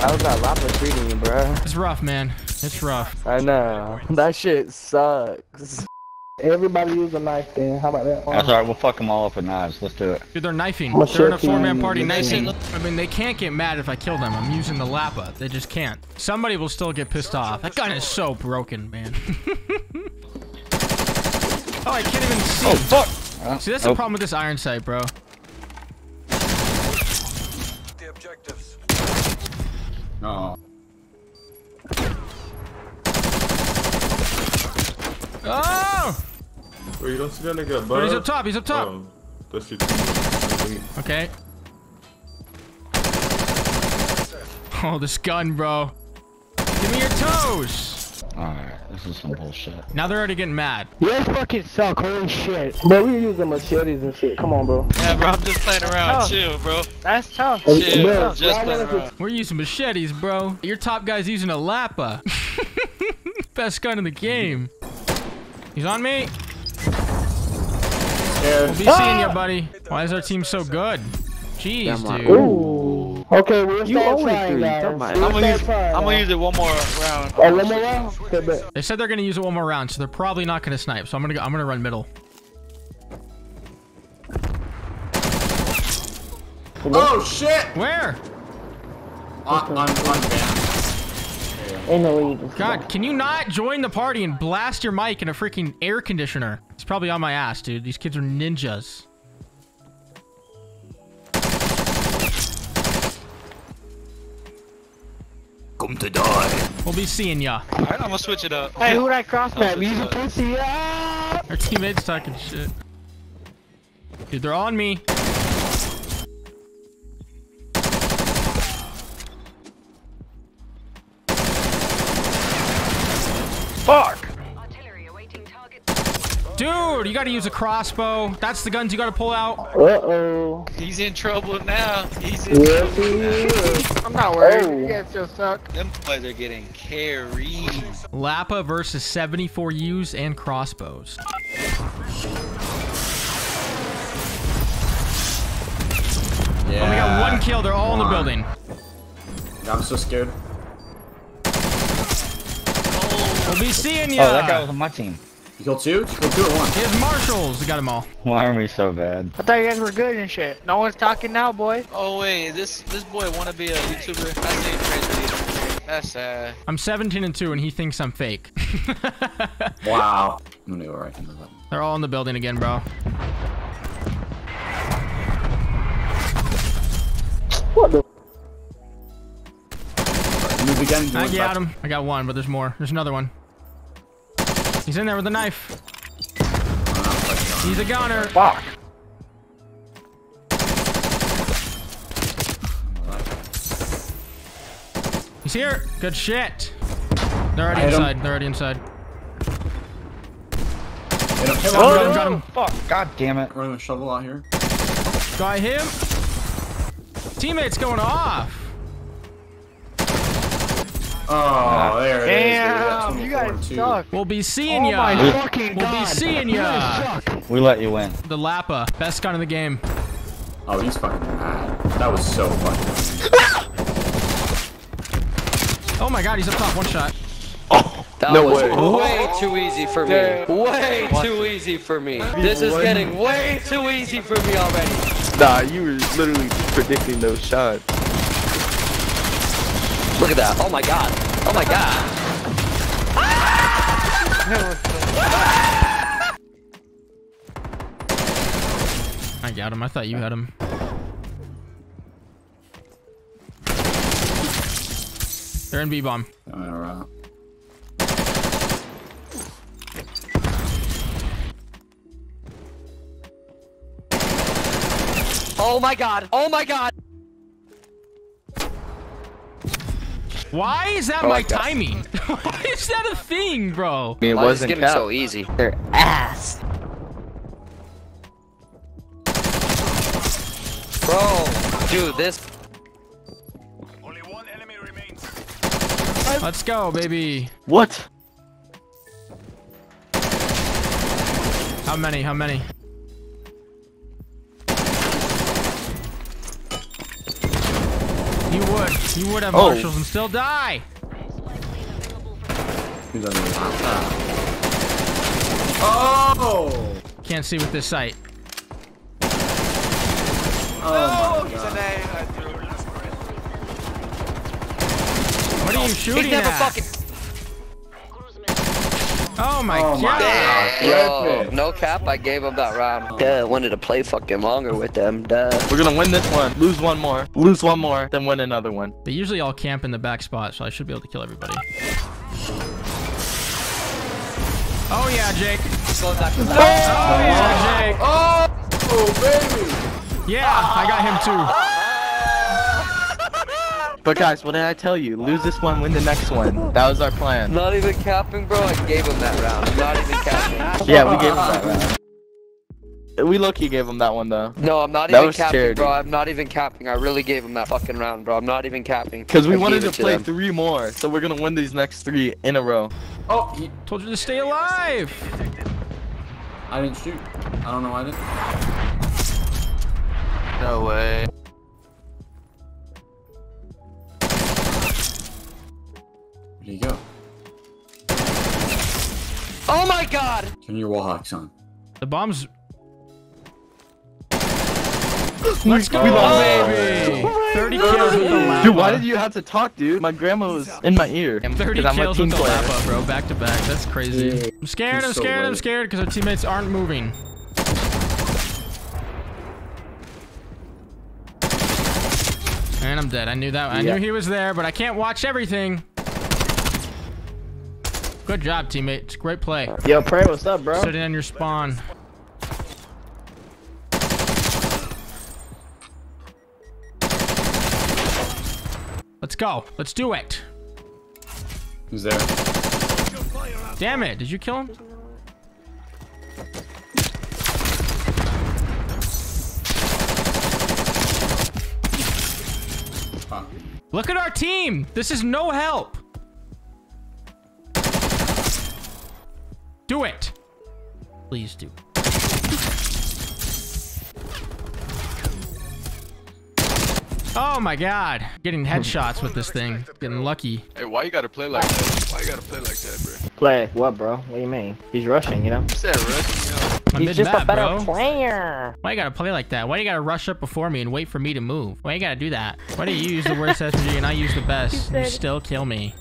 like, how's that LAPA treating you, bro? It's rough, man. It's rough. I know. That shit sucks. Everybody use a knife, then. How about that? That's alright. We'll fuck them all up with knives. Let's do it. Dude, they're knifing. They're in a four-man party knifing. I mean, they can't get mad if I kill them. I'm using the LAPA. They just can't. Somebody will still get pissed off. That gun is so broken, man. Oh, I can't even see. Oh, fuck. See, that's the problem with this iron sight, bro. The objectives. No. Oh! Wait, you don't see that nigga, bro? He's up top, he's up top. Oh, that shit. Okay. Oh, this gun, bro. Give me your toes! Alright, this is some bullshit. Now they're already getting mad. You guys fucking suck, holy shit. Bro, we're using machetes and shit. Come on, bro. Yeah, bro, I'm just playing around. Tough. Chill, bro. That's tough. Chill, bro. Just playing around. We're using machetes, bro. Your top guy's using a LAPA. Best gun in the game. He's on me. We'll be seeing you, buddy. Why is our team so good? Jeez, dude. Ooh. Okay, we're still trying, guys. I'm gonna use it one more round. Oh, one more round? Okay, they said they're gonna use it one more round, so they're probably not gonna snipe. So I'm gonna run middle. Oh shit! Where? I'm down. In the lead. God, can you not join the party and blast your mic in a freaking air conditioner? It's probably on my ass, dude. These kids are ninjas. Come to die. We'll be seeing ya. Alright, I'm gonna switch it up. Hey, who'd I cross map? He's a pussy. Ah! Our teammates talking shit. Dude, they're on me. Fuck! Dude, you gotta use a crossbow. That's the guns you gotta pull out. Uh-oh. He's in trouble now. He's in trouble now. I'm not worried. You guys still suck. Them boys are getting carried. LAPA versus 74 U's and crossbows. Yeah. Oh, we got one kill. They're all in the building. Yeah, I'm so scared. We'll be seeing you. Oh, that guy was on my team. You killed two? You killed two or one? He has marshals. We got them all. Why are we so bad? I thought you guys were good and shit. No one's talking now, boy. Oh, wait. This boy wanna be a YouTuber. That's sad. I'm 17-2 and he thinks I'm fake. Wow. I'm gonna go right into that. They're all in the building again, bro. What the? Again, I got him. I got one, but there's more. There's another one. He's in there with a knife. He's a goner. Fuck. He's here. Good shit. They're already inside. They're already inside. Got him. Fuck. God damn it. Running a shovel out here. Got him. Teammates going off. Oh, there it is. Damn, you guys suck. We'll be seeing ya. Oh my fucking God. We'll be seeing ya. We let you win. The LAPA, best gun in the game. Oh, he's fucking mad. That was so fucking. Oh my God, he's up top. One shot. Oh, that was way too easy for me. Way too easy for me. This is getting way too easy for me already. Nah, you were literally predicting those shots. Look at that. Oh my God. Oh my God. I got him. I thought you had him. They're in B-bomb. Alright. Oh my God. Oh my God. Why is that my timing? Why is that a thing, bro? I mean, it wasn't getting so easy. Their ass. Bro, dude, this. Only one enemy remains. Let's go, baby. What? How many? How many? You would. He would have marshals and still die. He's on the Can't see with this sight. Oh, no, he's an A. What are you shooting at? Oh my god! Yo, no cap, I gave up that round. Duh, I wanted to play fucking longer with them, duh. We're gonna win this one, lose one more, then win another one. They usually all camp in the back spot, so I should be able to kill everybody. Oh yeah, Jake. Slow down. Oh yeah, Jake. Oh, baby. Yeah, I got him too. But guys, what did I tell you? Lose this one, win the next one. That was our plan. Not even capping, bro. I gave him that round. Not even capping. Yeah, we gave him that round. We low-key gave him that one, though. No, I'm not even capping, bro. I'm not even capping. I really gave him that fucking round, bro. I'm not even capping. Because we wanted to play three more, so we're going to win these next three in a row. Oh, he told you to stay alive. I didn't shoot. I don't know why I didn't. No way. There you go. Oh, my God. Turn your wall hawks on. The bomb's... Let's go, baby! 30 kills with the LAPA. Dude, why did you have to talk, dude? My grandma was in my ear. 30 kills with the LAPA, bro. Back to back. That's crazy. Dude, I'm scared, I'm scared because our teammates aren't moving. And I'm dead. I knew that. I knew he was there, but I can't watch everything. Good job, teammates. Great play. Yo, Prey, what's up, bro? Sitting in your spawn. Let's go. Let's do it. Who's there? Damn it. Did you kill him? Huh. Look at our team. This is no help. Do it. Please do. Oh my god. Getting headshots with this thing. Getting lucky. Hey, why you gotta play like that? Why you gotta play like that, bro? Play what, bro? What do you mean? He's rushing, you know? You said rushing, yo. He's just a better player. Why you gotta play like that? Why you gotta rush up before me and wait for me to move? Why you gotta do that? Why do you use the worst SMG and I use the best and you still kill me?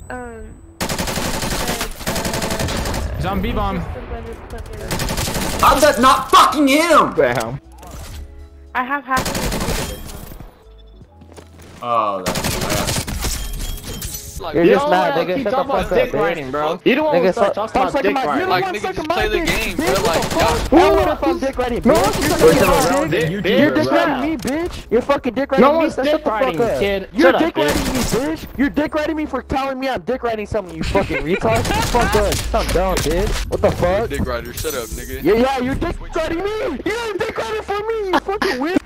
He's on B-bomb. I'm just not fucking him! Damn. I have half. Oh, that's like, you're just mad, nigga. Shut the fuck up, writing, bro. You don't want to stop sucking my dick. Like, nigga, just play the game, bro. Like, who would have fucked dick writing? No one's sucking my dick. You're dick writing me, bitch. You're fucking dick writing me. No one's dick writing me, kid. You're dick writing me, bitch. You're dick writing me for telling me I'm dick writing something, you fucking retard. Fuck us. I'm down, bitch. What the fuck? Dick writer, shut up, nigga. Yeah, you're dick writing me. You're dick writing for me, you fucking win.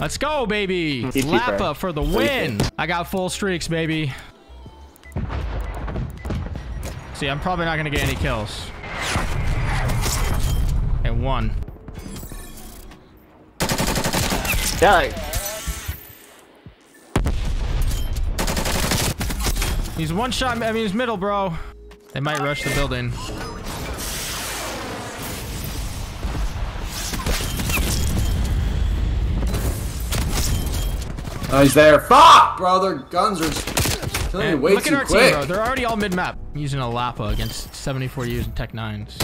Let's go, baby. LAPA for the win. I got full streaks, baby. See, I'm probably not going to get any kills. And one. Die. He's one shot. I mean, he's middle, bro. They might rush the building. Oh, he's there. Fuck, bro. Their guns are killing me way too quick. Look at our team, bro. They're already all mid-map. I'm using a LAPA against 74Us and Tech 9s.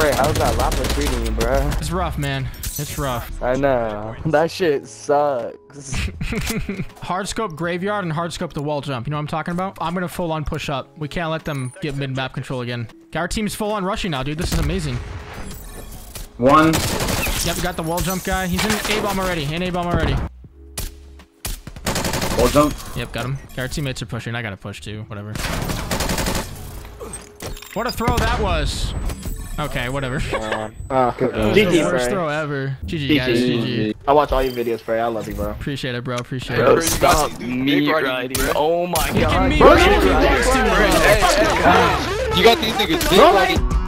Wait, how's that LAPA treating you, bro? It's rough, man. It's rough. I know. That shit sucks. Hardscope graveyard and hardscope the wall jump. You know what I'm talking about? I'm going to full-on push up. We can't let them get mid-map control again. Our team's full-on rushing now, dude. This is amazing. One. Yep, we got the wall jump guy. He's in A-bomb already. In A-bomb already. Wall jump. Yep, got him. Okay, our teammates are pushing. I gotta push too. Whatever. What a throw that was. Okay, whatever. GG, worst throw ever. GG, guys. GG. I watch all your videos, Prey. I love you, bro. Appreciate it, bro. Appreciate it. Bro, stop me riding. Oh my god. Bro, you got these niggas.